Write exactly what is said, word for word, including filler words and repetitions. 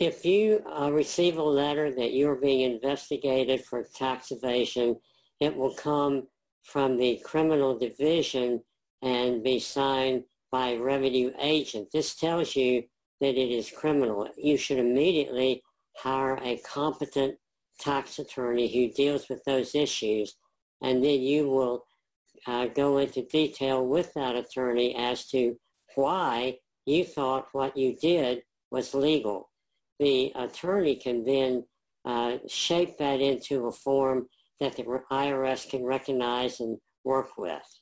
If you uh, receive a letter that you're being investigated for tax evasion, it will come from the criminal division and be signed by a revenue agent. This tells you that it is criminal. You should immediately hire a competent tax attorney who deals with those issues, and then you will uh, go into detail with that attorney as to why you thought what you did was legal. The attorney can then uh, shape that into a form that the I R S can recognize and work with.